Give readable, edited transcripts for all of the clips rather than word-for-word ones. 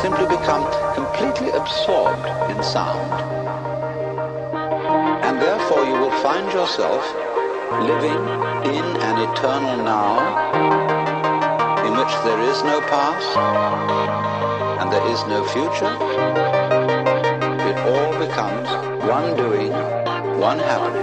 simply become completely absorbed in sound. And therefore you will find yourself living in an eternal now in which there is no past and there is no future. It all becomes one doing, one happening.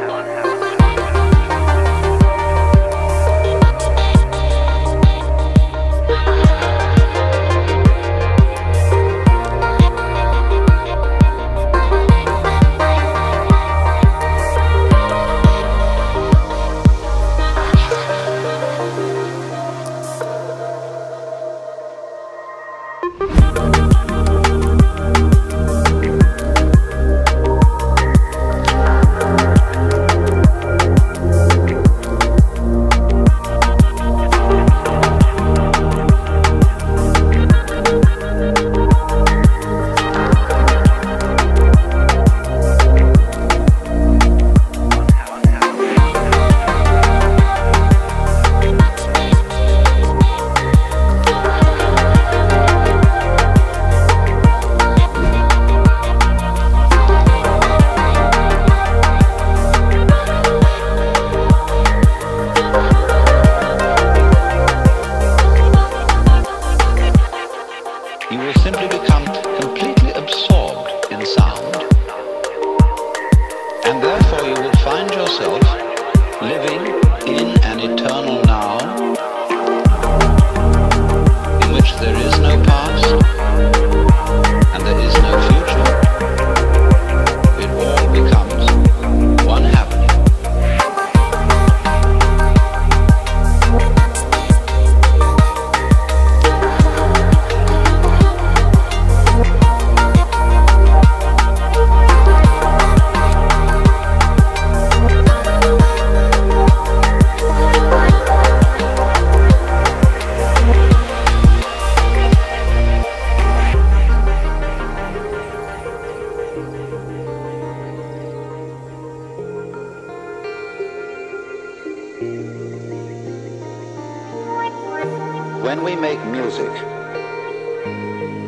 When we make music,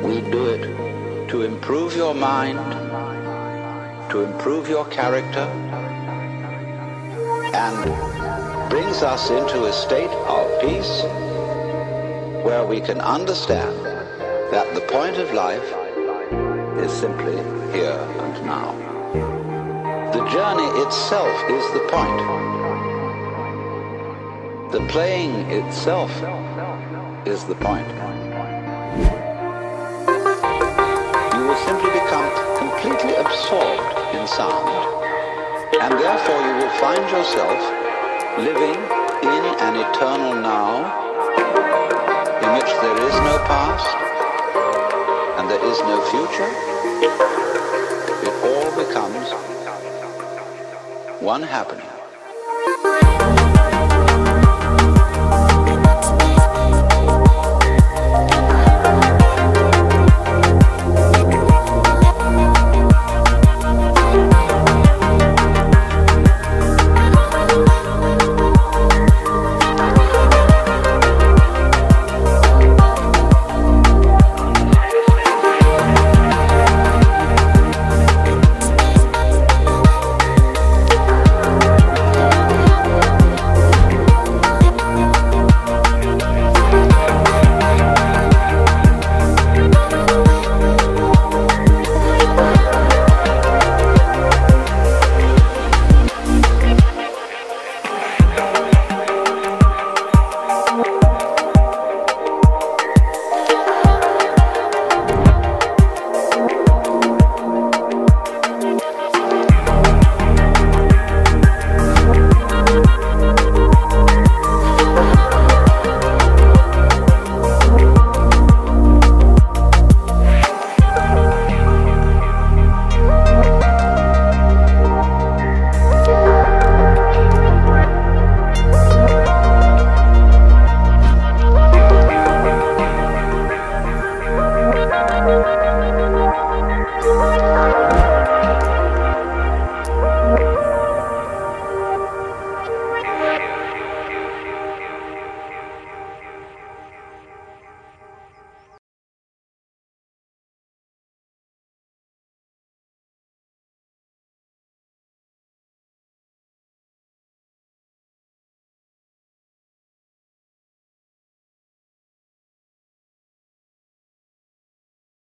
we do it to improve your mind, to improve your character, and brings us into a state of peace where we can understand that the point of life is simply here and now. The journey itself is the point. The playing itself is the point. You will simply become completely absorbed in sound, and therefore you will find yourself living in an eternal now in which there is no past and there is no future. It all becomes one happening.